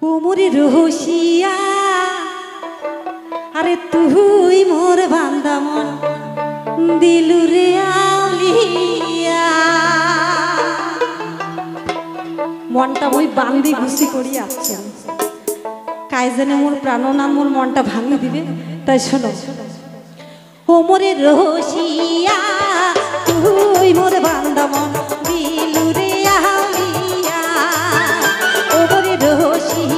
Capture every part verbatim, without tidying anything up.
কুমুরি রহসিয়া আরে তুই মোর বান্দা মন দিলু রে আলিয়া মনটা ওই বান্দি ঘুষি করি আসছে কায় জানে মোর প্রাণনা মোর মনটা ভাঙি দিবে তাই শোনো কুমুরি রহসিয়া তুই মোর বান্দা মন দিলু রে আলিয়া কুমুরি রহসিয়া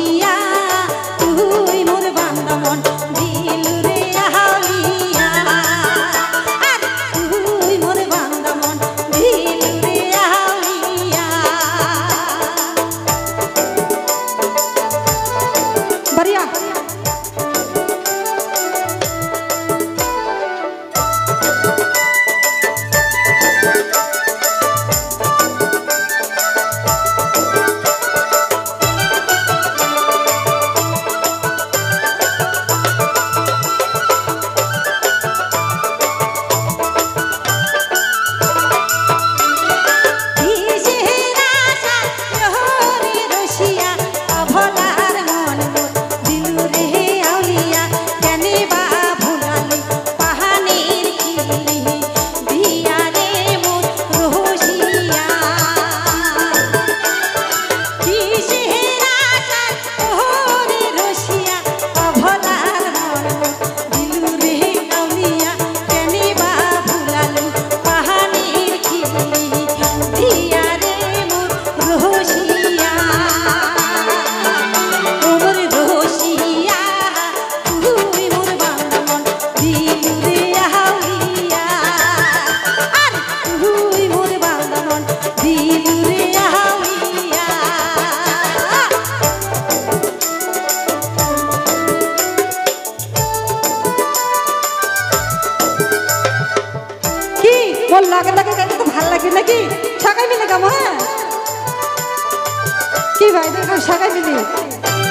Shagai mili.